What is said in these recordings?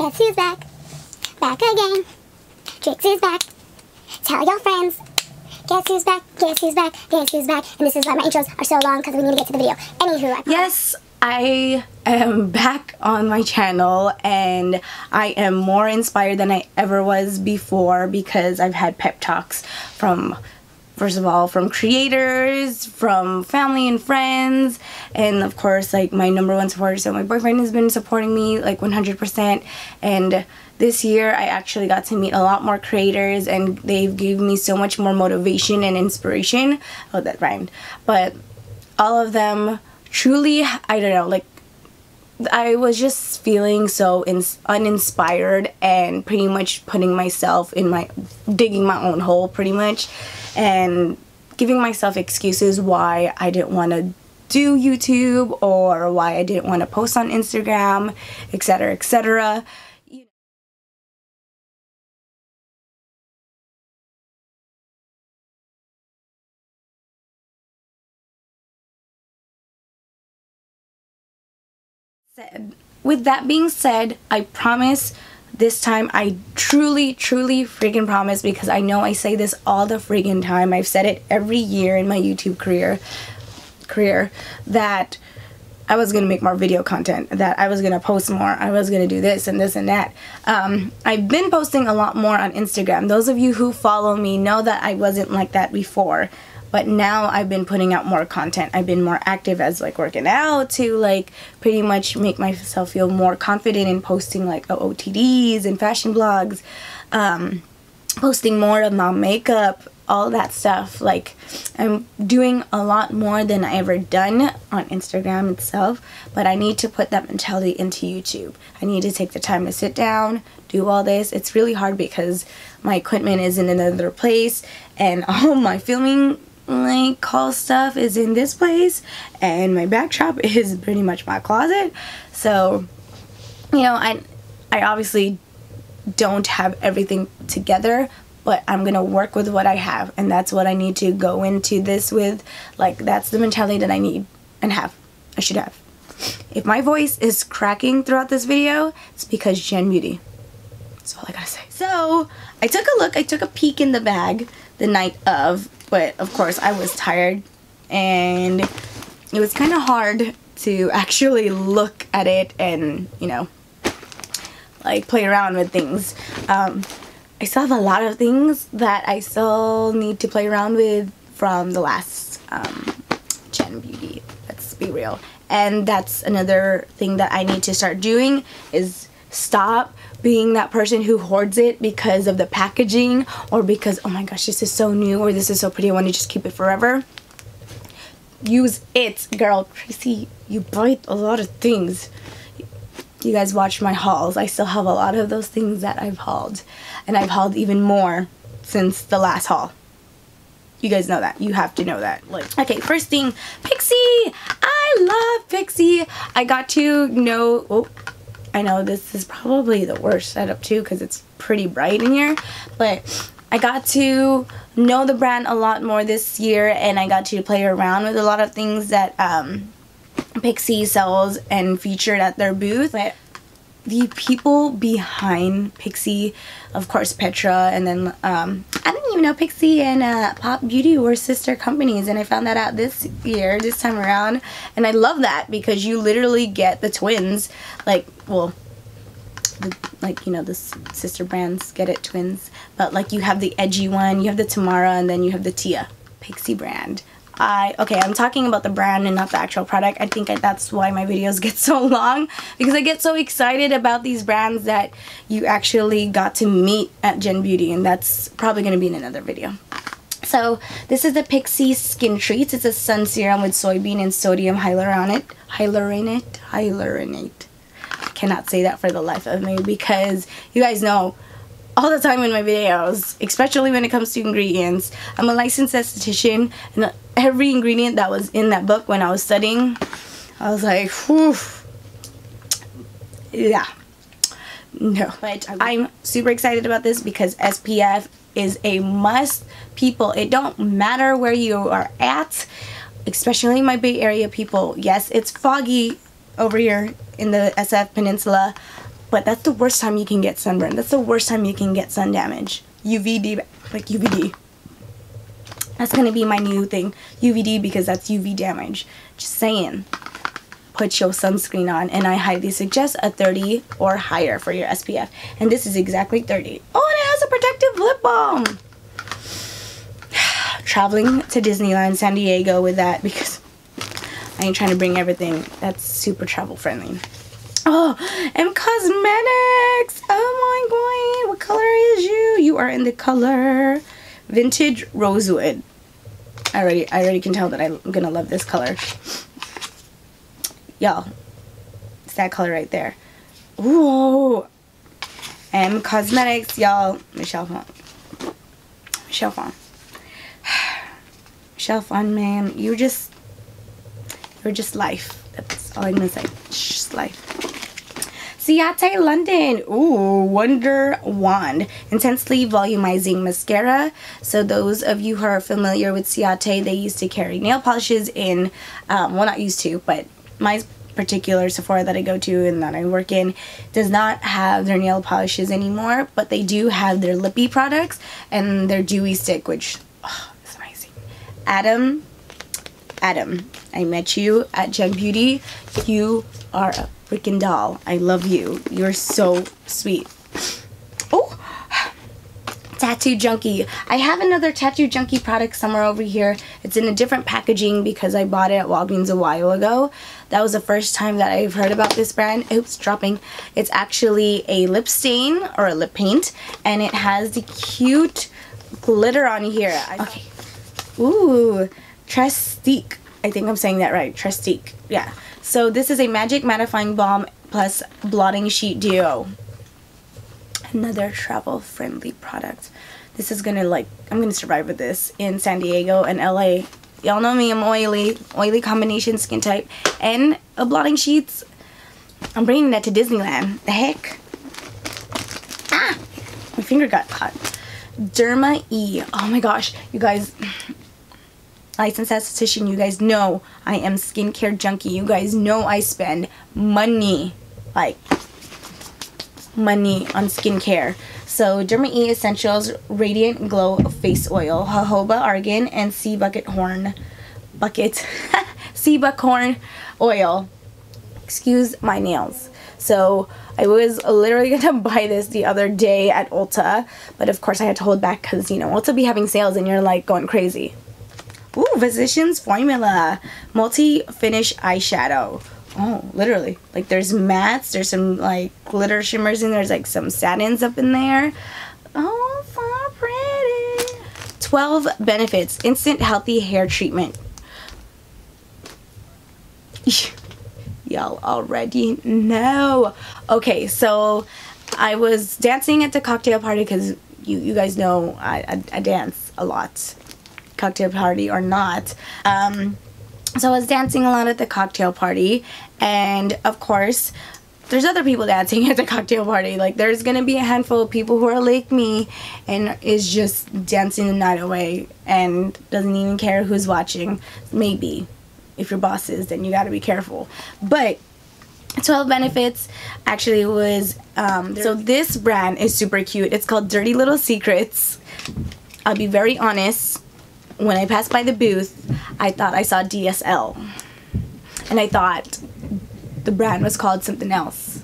Guess who's back? Back again. Trix is back. Tell your friends. Guess who's back? Guess who's back? Guess who's back? And this is why my intros are so long, because we need to get to the video. Anywho, yes, I am back on my channel, and I am more inspired than I ever was before because I've had pep talks from, first of all, from creators, from family and friends, and of course, like, my number one supporter. So my boyfriend has been supporting me like 100%, and this year I actually got to meet a lot more creators, and they've given me so much more motivation and inspiration. Oh, that rhymed. But all of them, truly, I don't know, like, I was just feeling so uninspired and pretty much putting myself in my, digging my own hole pretty much, and giving myself excuses why I didn't want to do YouTube or why I didn't want to post on Instagram, etc, etc. With that being said, I promise this time, I truly freaking promise, because I know I say this all the freaking time. I've said it every year in my YouTube career that I was gonna make more video content, that I was gonna post more, I was gonna do this and this and that. I've been posting a lot more on Instagram. Those of you who follow me know that I wasn't like that before, but now I've been putting out more content. I've been more active as like working out to like pretty much make myself feel more confident in posting like OOTDs and fashion blogs, posting more of my makeup, all that stuff. Like, I'm doing a lot more than I ever done on Instagram itself, but I need to put that mentality into YouTube. I need to take the time to sit down, do all this. It's really hard because my equipment is in another place, and all my filming like call stuff is in this place, and my backdrop is pretty much my closet. So, you know, I obviously don't have everything together, but I'm gonna work with what I have, and that's what I need to go into this with. Like, that's the mentality that I need and have, I should have. If my voice is cracking throughout this video, it's because Gen Beauty. That's all I gotta say. So I took a look, I took a peek in the bag the night of, but of course I was tired and it was kind of hard to actually look at it and, you know, like play around with things. I still have a lot of things that I still need to play around with from the last Gen Beauty, let's be real. And that's another thing that I need to start doing, is stop being that person who hoards it because of the packaging or because, oh my gosh, this is so new, or this is so pretty, I want to just keep it forever. Use it, girl. Tracy, you buy a lot of things. You guys watch my hauls. I still have a lot of those things that I've hauled, and I've hauled even more since the last haul. You guys know that. You have to know that. Like, okay, first thing, Pixi. I love Pixi. I got to know, oh, I know this is probably the worst setup too because it's pretty bright in here, but I got to know the brand a lot more this year, and I got to play around with a lot of things that Pixi sells and featured at their booth. But the people behind Pixi, of course Petra, and then I didn't even know Pixi and Pop Beauty were sister companies, and I found that out this year, this time around, and I love that because you literally get the twins, like, well, the, like, you know, the sister brands get it, twins, but like you have the edgy one, you have the Tamara, and then you have the Tia. Pixi brand. Okay, I'm talking about the brand and not the actual product. I think that's why my videos get so long, because I get so excited about these brands that you actually got to meet at Gen Beauty, and that's probably going to be in another video. So this is the Pixi Skin Treats. It's a sun serum with soybean and sodium hyaluronate. I cannot say that for the life of me because you guys know all the time in my videos, especially when it comes to ingredients, I'm a licensed esthetician, and every ingredient that was in that book when I was studying, I was like, whew, yeah, no. But I'm super excited about this because SPF is a must, people. It don't matter where you are at, especially my Bay Area people. Yes, it's foggy over here in the SF Peninsula, But that's the worst time you can get sunburn. That's the worst time you can get sun damage. UVD, like UVD. That's going to be my new thing. UVD, because that's UV damage. Just saying. Put your sunscreen on. And I highly suggest a 30 or higher for your SPF. And this is exactly 30. Oh, and it has a protective lip balm. Traveling to Disneyland San Diego with that, because I ain't trying to bring everything. That's super travel friendly. Oh, and cosmetics. Oh my god, what color is you? You are in the color Vintage Rosewood. I already can tell that I'm gonna love this color, y'all. It's that color right there. Ooh, and cosmetics, y'all. Michelle Phan, man, you're just life. That's all I'm gonna say. Just life. Ciaté London. Ooh, Wonder Wand. Intensely Volumizing Mascara. So those of you who are familiar with Ciaté, they used to carry nail polishes in, well, not used to, but my particular Sephora that I go to and that I work in does not have their nail polishes anymore, but they do have their lippy products and their dewy stick, which, oh, it's amazing. Adam, I met you at Gen Beauty. You are a freaking doll. I love you. You're so sweet. Oh, Tattoo Junkie. I have another Tattoo Junkie product somewhere over here. It's in a different packaging because I bought it at Walgreens a while ago. That was the first time that I've heard about this brand. Oops, dropping. It's actually a lip stain or a lip paint, and it has the cute glitter on here. Okay. Ooh. Trestique. I think I'm saying that right. Trestique. Yeah. So this is a Magic Mattifying Balm plus Blotting Sheet Duo. Another travel-friendly product. This is gonna, like, I'm gonna survive with this in San Diego and LA. Y'all know me. I'm oily. Oily combination skin type. And a blotting sheets. I'm bringing that to Disneyland. The heck? Ah! My finger got caught. Derma-E. Oh my gosh. You guys... Licensed esthetician, you guys know I am skincare junkie. You guys know I spend money, like money, on skincare. So Derma-E Essentials Radiant Glow Face Oil, jojoba argan, and sea bucket horn, sea buckhorn oil. Excuse my nails. So I was literally gonna buy this the other day at Ulta, but of course I had to hold back because, you know, Ulta be having sales and you're like going crazy. Ooh, Physician's Formula Multi-Finish Eyeshadow. Oh, literally. Like, there's mattes. There's some, like, glitter shimmers in there. There's, like, some satins up in there. Oh, so pretty. 12 Benefits. Instant Healthy Hair Treatment. Y'all already know. Okay, so I was dancing at the cocktail party because you guys know I dance a lot. Cocktail party or not. So I was dancing a lot at the cocktail party, and of course there's other people dancing at the cocktail party. Like, there's gonna be a handful of people who are like me and is just dancing the night away and doesn't even care who's watching. Maybe if your boss is, then you gotta be careful. But 12 Benefits actually was so this brand is super cute. It's called Dirty Little Secrets. I'll be very honest. When I passed by the booth, I thought I saw DSL, and I thought the brand was called something else.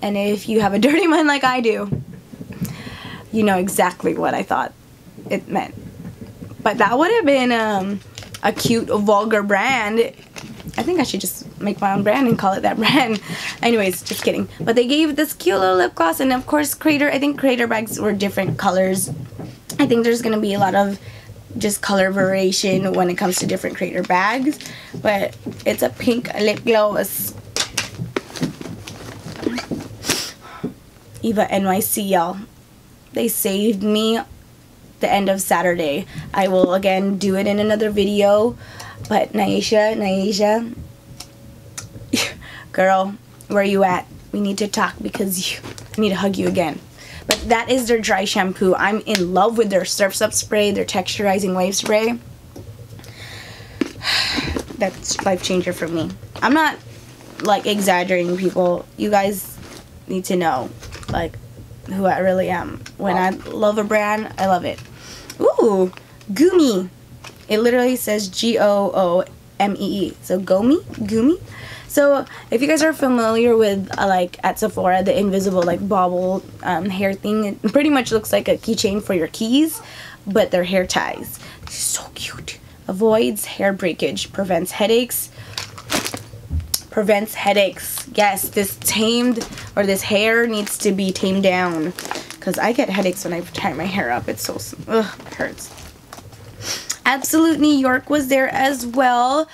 And if you have a dirty mind like I do, you know exactly what I thought it meant. But that would have been a cute, vulgar brand. I think I should just make my own brand and call it that brand. Anyways, just kidding. But they gave this cute little lip gloss, and of course, I think Crater bags were different colors. I think there's going to be a lot of just color variation when it comes to different Crater bags. But it's a pink lip gloss. Eva NYC, y'all. They saved me the end of Saturday. I will, again, do it in another video. But Naisha, girl, where you at? We need to talk because I need to hug you again. But that is their dry shampoo. I'm in love with their Surf's Up spray, their texturizing wave spray. That's life changer for me. I'm not, like, exaggerating, people. You guys need to know, like, who I really am. When I love a brand, I love it. Ooh, Goomee. It literally says G-O-O-M-E-E. So Goomee, Goomee. So if you guys are familiar with like at Sephora, the invisible like bobble hair thing, it pretty much looks like a keychain for your keys, but they're hair ties. This is so cute. Avoids hair breakage, prevents headaches. Prevents headaches. Yes, this tamed, or this hair needs to be tamed down, because I get headaches when I tie my hair up. It's so, ugh, it hurts. Absolute New York was there as well.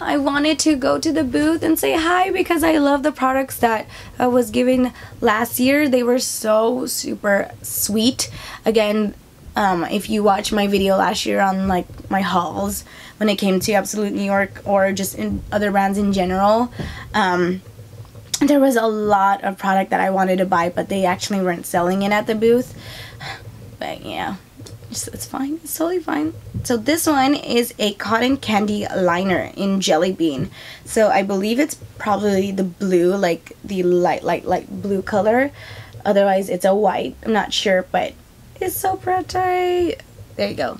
I wanted to go to the booth and say hi because I love the products that I was given last year. They were so super sweet. Again, if you watch my video last year on like my hauls when it came to Absolute New York or just in other brands in general, there was a lot of product that I wanted to buy, but they actually weren't selling it at the booth. But yeah, it's fine. It's totally fine. So this one is a cotton candy liner in Jelly Bean. So I believe it's probably the blue, like the light blue color. Otherwise, it's a white. I'm not sure, but it's so pretty. There you go.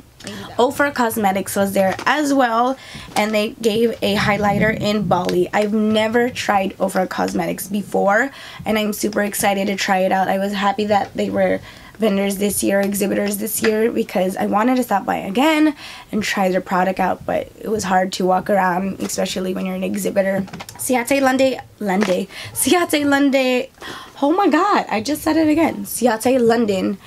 Ofra Cosmetics was there as well, and they gave a highlighter in Bali. I've never tried Ofra Cosmetics before, and I'm super excited to try it out. I was happy that they were vendors this year, exhibitors this year, because I wanted to stop by again and try their product out, but it was hard to walk around, especially when you're an exhibitor. Ciaté London. Oh my god, I just said it again. Ciaté London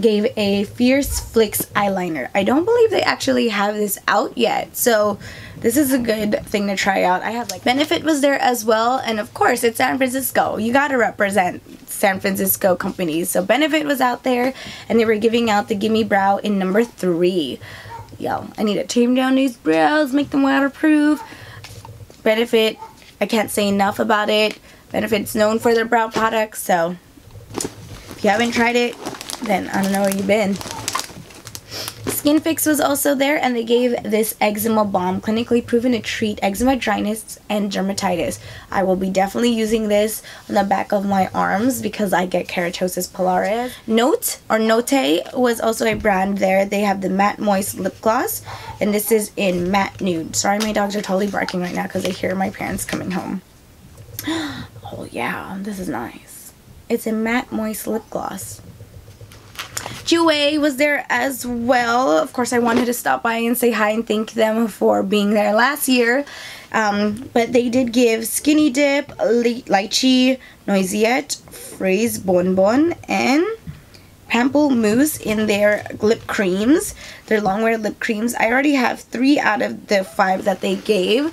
gave a Fierce Flicks eyeliner. I don't believe they actually have this out yet, so this is a good thing to try out. I have like Benefit was there as well, and of course it's San Francisco. You gotta represent San Francisco companies. So Benefit was out there, and they were giving out the Gimme Brow in number 3. Yo, I need to tame down these brows, make them waterproof. Benefit, I can't say enough about it. Benefit's known for their brow products, so if you haven't tried it, then I don't know where you've been. Skinfix was also there, and they gave this eczema balm, clinically proven to treat eczema, dryness, and dermatitis. I will be definitely using this on the back of my arms because I get keratosis pilaris. Note, or Note, was also a brand there. They have the Matte Moist Lip Gloss, and this is in Matte Nude. Sorry, my dogs are totally barking right now because they hear my parents coming home. Oh yeah, this is nice. It's a Matte Moist Lip Gloss. Juwei was there as well. Of course, I wanted to stop by and say hi and thank them for being there last year. But they did give Skinny Dip, Lychee, Noisette, Fraise Bonbon, and Pamplemousse in their lip creams. Their longwear lip creams. I already have 3 out of the 5 that they gave.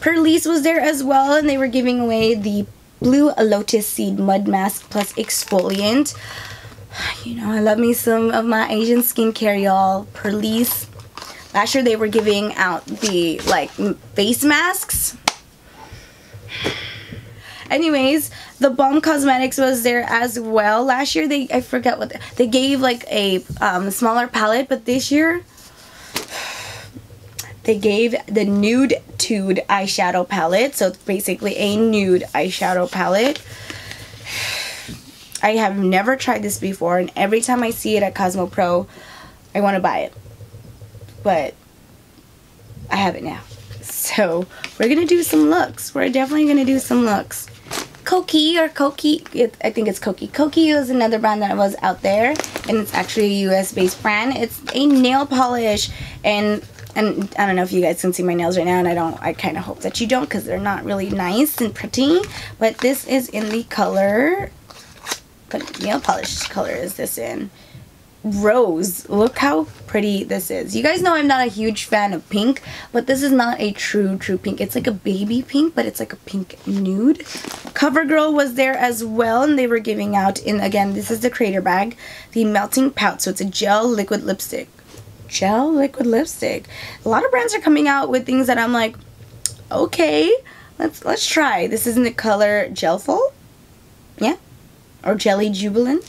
Perlise was there as well, and they were giving away the Blue Lotus Seed Mud Mask Plus Exfoliant. You know, I love me some of my Asian skincare, y'all. Perlise. Last year they were giving out the, like, face masks. Anyways, The Balm Cosmetics was there as well. Last year they, I forgot what, they gave, like, a smaller palette, but this year they gave the Nude Tude eyeshadow palette. So it's basically a nude eyeshadow palette. I have never tried this before, and every time I see it at Cosmo Pro, I want to buy it. But I have it now. So we're going to do some looks. We're definitely going to do some looks. Kokie, or Kokie, I think it's Kokie. Kokie is another brand that was out there, and it's actually a US-based brand. It's a nail polish, and I don't know if you guys can see my nails right now, and I kind of hope that you don't, because they're not really nice and pretty. But this is in the color... What nail polish color is this in? Rose. Look how pretty this is. You guys know I'm not a huge fan of pink, but this is not a true pink. It's like a baby pink, but it's like a pink nude. CoverGirl was there as well, and they were giving out, in again, this is the creator bag, the Melting Pout. So it's a gel liquid lipstick. Gel liquid lipstick. A lot of brands are coming out with things that I'm like, okay, let's try. This is in the color Gelful. Yeah. Or Jelly Jubilant.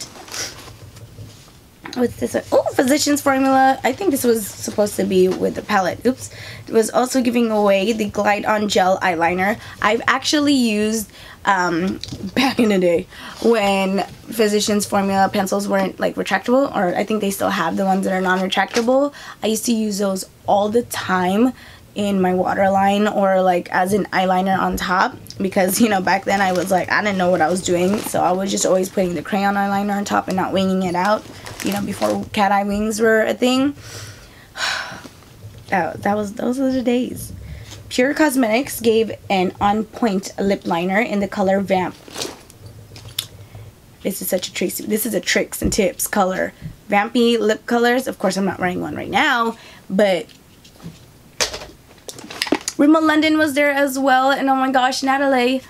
What's this one? Oh, Physician's Formula, I think this was supposed to be with the palette, oops, it was also giving away the Glide On Gel Eyeliner. I've actually used back in the day when Physician's Formula pencils weren't like retractable, or I think they still have the ones that are non-retractable. I used to use those all the time in my waterline or like as an eyeliner on top, because you know back then I was like, I didn't know what I was doing, so I was just always putting the crayon eyeliner on top and not winging it out, you know, before cat eye wings were a thing. Those were the days. Pure Cosmetics gave an on point lip liner in the color Vamp. This is such a trick. This is a tricks and tips color. Vampy lip colors. Of course I'm not wearing one right now, but Rimmel London was there as well, and oh my gosh, Natalie,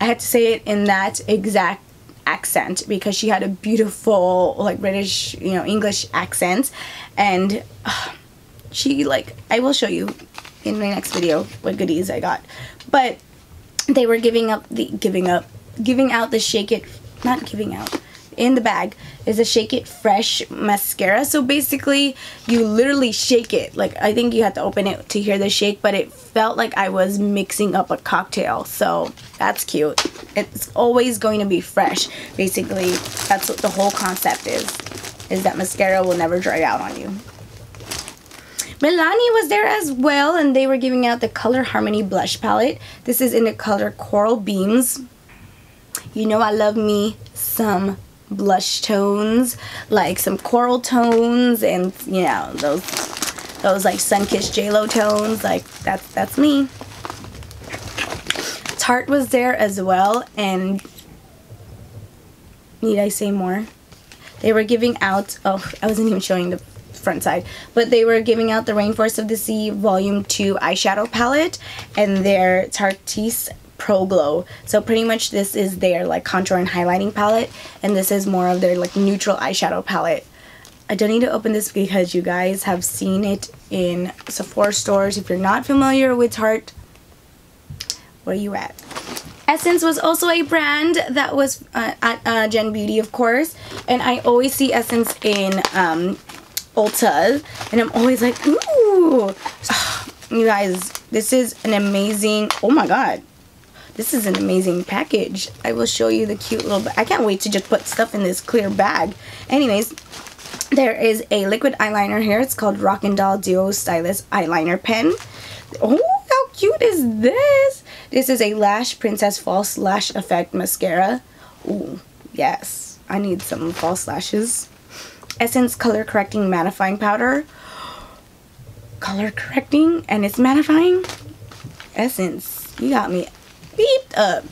I had to say it in that exact accent because she had a beautiful like British, you know, English accent, and she like, I will show you in my next video what goodies I got, but they were giving out the Shake It, not giving out, in the bag is a Shake It Fresh mascara. So basically you literally shake it, like I think you had to open it to hear the shake, but it felt like I was mixing up a cocktail, so that's cute. It's always going to be fresh. Basically that's what the whole concept is that mascara will never dry out on you. Milani was there as well, and they were giving out the Color Harmony blush palette. This is in the color Coral Beams. You know I love me some blush tones, like some coral tones, and you know those like sun-kissed JLo tones, like that's me. Tarte was there as well, and need I say more? They were giving out, oh I wasn't even showing the front side, but they were giving out the Rainforest of the Sea Volume 2 eyeshadow palette and their Tarte's Pro Glow. So pretty much this is their like contour and highlighting palette, and this is more of their like neutral eyeshadow palette. I don't need to open this because you guys have seen it in Sephora stores. If you're not familiar with Tarte, where you at? Essence was also a brand that was at Gen Beauty, of course, and I always see Essence in Ulta, and I'm always like, ooh. You guys, this is an amazing, oh my god. This is an amazing package. I will show you the cute little bag. I can't wait to just put stuff in this clear bag. Anyways, there is a liquid eyeliner here. It's called Rockin' Doll Duo Stylus Eyeliner Pen. Oh, how cute is this? This is a Lash Princess False Lash Effect Mascara. Ooh, yes. I need some false lashes. Essence Color Correcting Mattifying Powder. Color correcting and it's mattifying? Essence, you got me beeped up.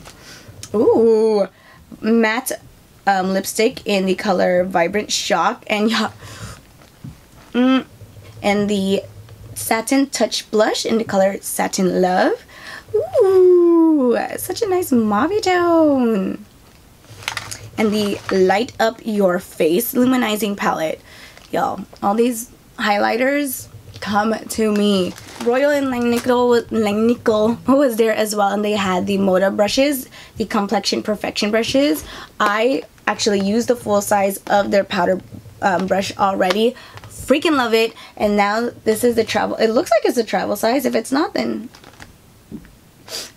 Ooh, matte lipstick in the color Vibrant Shock, and yeah, and the Satin Touch blush in the color Satin Love. Ooh, such a nice mauve tone. And the Light Up Your Face Luminizing palette. Y'all, all these highlighters, come to me. Royal and Langnickel was there as well, and they had the Moda brushes, the Complexion Perfection brushes. I actually used the full size of their powder brush already. Freaking love it. And now this is the travel. It looks like it's a travel size. If it's not, then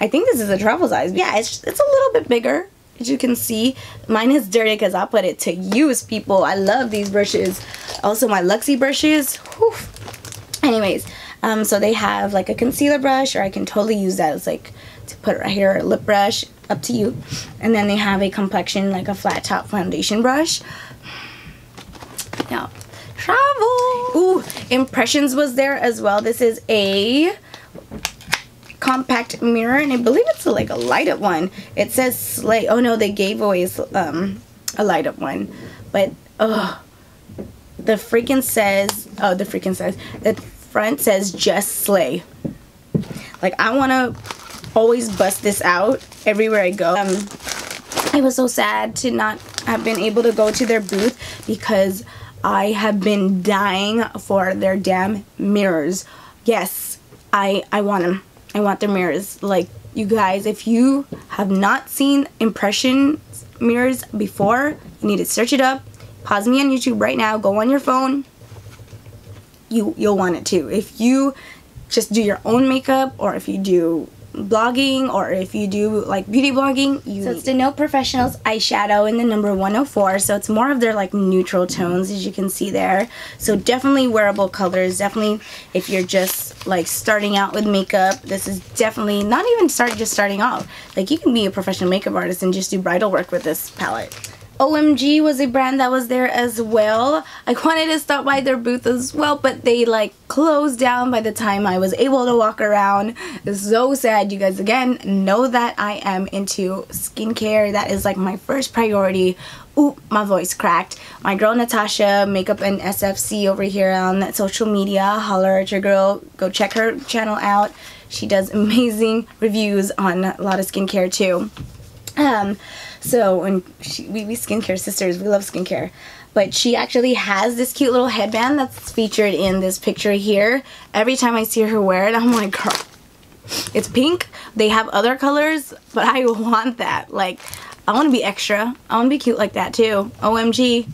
I think this is a travel size. Yeah, it's a little bit bigger. As you can see, mine is dirty because I put it to use, people. I love these brushes. Also my Luxie brushes. Whew. Anyways, so they have like a concealer brush, or I can totally use that as like to put right here, a lip brush, up to you. And then they have a complexion, like a flat top foundation brush. Now, travel! Ooh, Impressions was there as well. This is a compact mirror, and I believe it's like a light up one. It says Slay. Oh no, they gave away a light up one. But, oh, the freaking says, oh, the freaking says, the front says just slay. Like, I want to always bust this out everywhere I go. It was so sad to not have been able to go to their booth because I have been dying for their damn mirrors. Yes, I want them. I want their mirrors. Like, you guys, if you have not seen Impression mirrors before, you need to search it up. Pause me on YouTube right now, go on your phone, you'll want it too. If you just do your own makeup, or if you do blogging, or if you do like beauty blogging, so it's the Note Professionals eyeshadow in the number 104. So it's more of their like neutral tones, as you can see there. So definitely wearable colors. Definitely if you're just like starting out with makeup, this is definitely not even starting off. Like you can be a professional makeup artist and just do bridal work with this palette. OMG was a brand that was there as well. I wanted to stop by their booth as well, but they like closed down by the time I was able to walk around. So sad. You guys again know that I am into skincare. That is like my first priority. Ooh, my voice cracked. My girl Natasha, makeup and SFC over here on that social media. Holler at your girl. Go check her channel out. She does amazing reviews on a lot of skincare too. We skincare sisters, we love skincare. But she actually has this cute little headband that's featured in this picture here. Every time I see her wear it, I'm like, girl, it's pink. They have other colors, but I want that. Like, I want to be extra. I want to be cute like that too. OMG.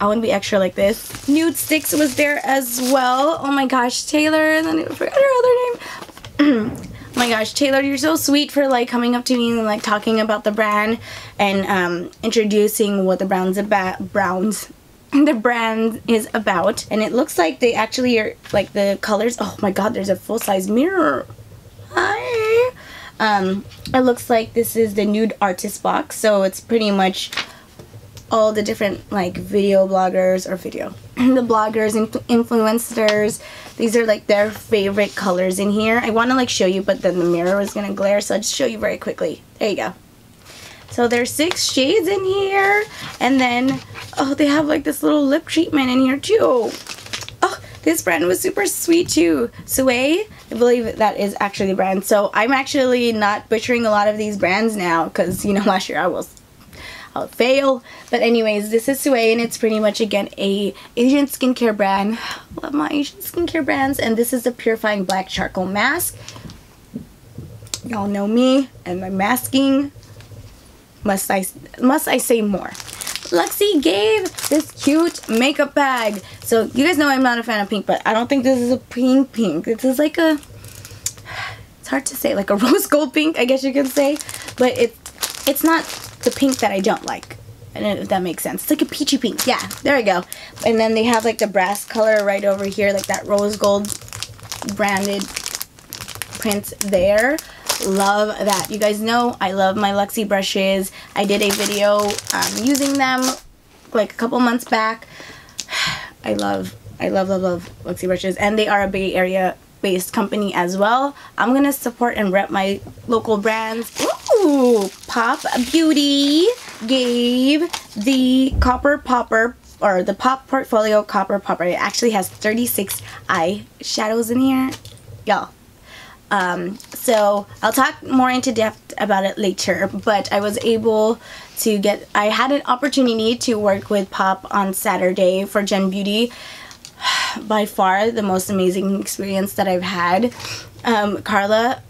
I want to be extra like this. Nude Sticks was there as well. Oh my gosh, Taylor. And then I forgot her other name. Oh my gosh, Taylor, you're so sweet for like coming up to me and like talking about the brand and introducing what the brand's about. The brand is about, and it looks like they actually are like the colors. Oh my God, there's a full-size mirror. Hi. It looks like this is the nude artist box, so it's pretty much all the different like video bloggers or the bloggers and influencers. These are like their favorite colors in here. I want to like show you, but then the mirror was gonna glare, so I'll just show you very quickly. There you go. So there's 6 shades in here, and then oh, they have like this little lip treatment in here too. Oh, this brand was super sweet too. Juwei, I believe that is actually the brand. So I'm actually not butchering a lot of these brands now, because you know last year I'll fail. But anyways, this is Juwei, and it's pretty much again a Asian skincare brand. Love my Asian skincare brands. And this is the Purifying Black Charcoal Mask. Y'all know me and my masking. Must I say more? Luxie gave this cute makeup bag. So you guys know I'm not a fan of pink, but I don't think this is a pink. This is like a, it's hard to say, like a rose gold pink, I guess you could say. But it's not the pink that I don't like. I don't know if that makes sense. It's like a peachy pink. Yeah, there we go. And then they have like the brass color right over here, like that rose gold branded print there. Love that. You guys know I love my Luxie brushes. I did a video using them like a couple months back. I love Luxie brushes, and they are a Bay Area based company as well. I'm gonna support and rep my local brands. Ooh, Pop Beauty gave the Copper Popper, or the Pop Portfolio Copper Popper. It actually has 36 eye shadows in here, y'all. So I'll talk more into depth about it later, but I was able to get, I had an opportunity to work with Pop on Saturday for Gen Beauty. By far the most amazing experience that I've had. Carla,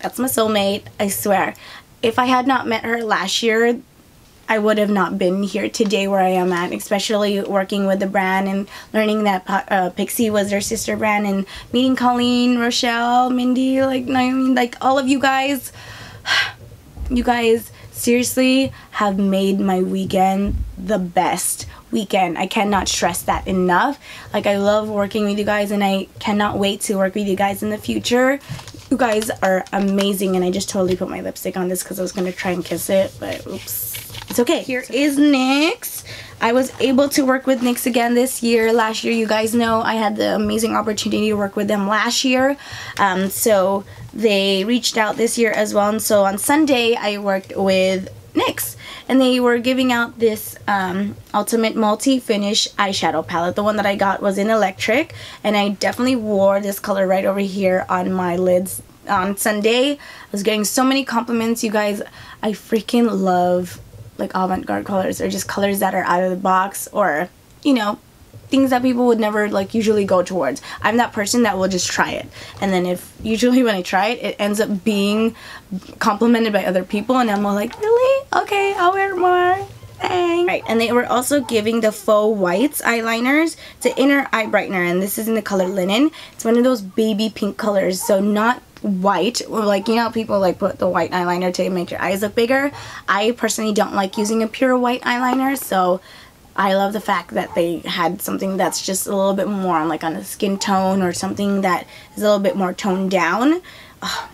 that's my soulmate, I swear. If I had not met her last year, I would have not been here today where I am at, especially working with the brand and learning that Pixi was their sister brand, and meeting Colleen, Rochelle, Mindy, like, no, I mean, like all of you guys. You guys seriously have made my weekend the best weekend. I cannot stress that enough. Like, I love working with you guys, and I cannot wait to work with you guys in the future. You guys are amazing, and I just totally put my lipstick on this because I was going to try and kiss it, but oops. It's okay. Here is NYX. I was able to work with NYX again this year. Last year, you guys know I had the amazing opportunity to work with them last year. So they reached out this year as well. And so on Sunday, I worked with NYX, and they were giving out this ultimate multi-finish eyeshadow palette. The one that I got was in electric, and I definitely wore this color right over here on my lids on Sunday. I was getting so many compliments, you guys. I freaking love like avant-garde colors, or just colors that are out of the box, or you know, things that people would never like usually go towards. I'm that person that will just try it, and then if usually when I try it, it ends up being complimented by other people, and I'm all like, really? Okay, I'll wear more. Thanks. Right, And they were also giving the faux whites eyeliners to inner eye brightener, and this is in the color Linen. It's one of those baby pink colors, so not white, or like, you know, people like put the white eyeliner to make your eyes look bigger. I personally don't like using a pure white eyeliner, so I love the fact that they had something that's just a little bit more on, like, on a skin tone or something that is a little bit more toned down. Oh,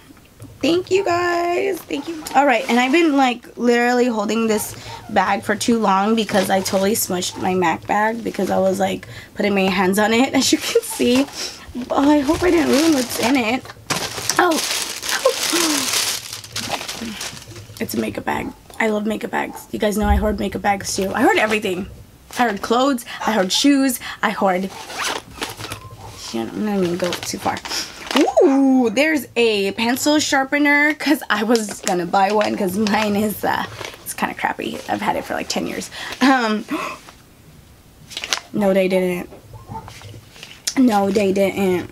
thank you guys, thank you. All right, and I've been like literally holding this bag for too long because I totally smushed my MAC bag because I was like putting my hands on it, as you can see. Oh, I hope I didn't ruin what's in it. Oh, oh, it's a makeup bag. I love makeup bags. You guys know I hoard makeup bags too. I hoard everything. I hoard clothes. I hoard shoes. I hoard. I'm not even going too far. Ooh, there's a pencil sharpener because I was gonna buy one because mine is it's kind of crappy. I've had it for like 10 years. No, they didn't. No, they didn't.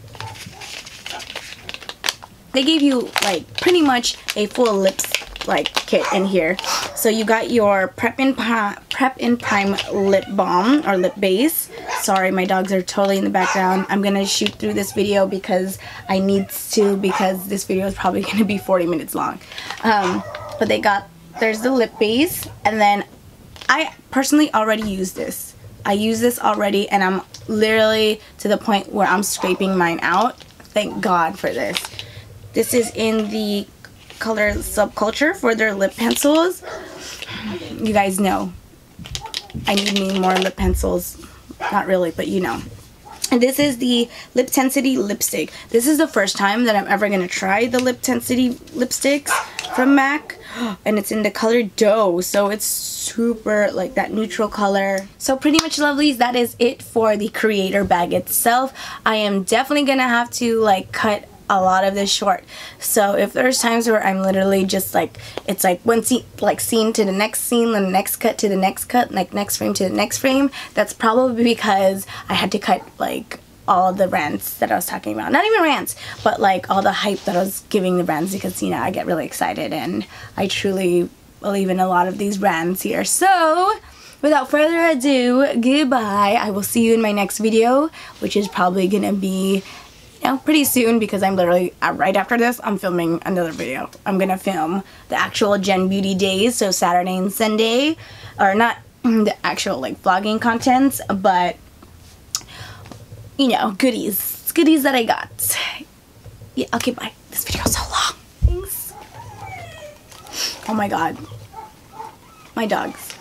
They gave you like pretty much a full lips like kit in here. So you got your Prep and Prime lip balm or lip base. Sorry, my dogs are totally in the background. I'm gonna shoot through this video because I need to, because this video is probably gonna be 40 minutes long. But there's the lip base, and then I personally already use this. I use this already, and I'm literally to the point where I'm scraping mine out. Thank God for this. This is in the color Subculture for their lip pencils. You guys know I need me more lip pencils. Not really, but you know. And this is the Liptensity lipstick. This is the first time that I'm ever going to try the Liptensity lipsticks from MAC. And it's in the color Doe, so it's super like that neutral color. So pretty much, lovelies, that is it for the creator bag itself. I am definitely going to have to like cut a lot of this short, so if there's times where I'm literally just like, it's like one scene, like scene to the next scene, then the next cut to the next cut, like next frame to the next frame, that's probably because I had to cut like all the rants that I was talking about. Not even rants, but like all the hype that I was giving the rants, because, you know, I get really excited and I truly believe in a lot of these rants here. So without further ado, goodbye. I will see you in my next video, which is probably gonna be pretty soon, because I'm literally right after this I'm filming another video. I'm gonna film the actual Gen Beauty days, so Saturday and Sunday, or not the actual like vlogging contents, but you know, goodies that I got. Yeah, okay, bye. This video is so long. Thanks. Oh my god, my dogs.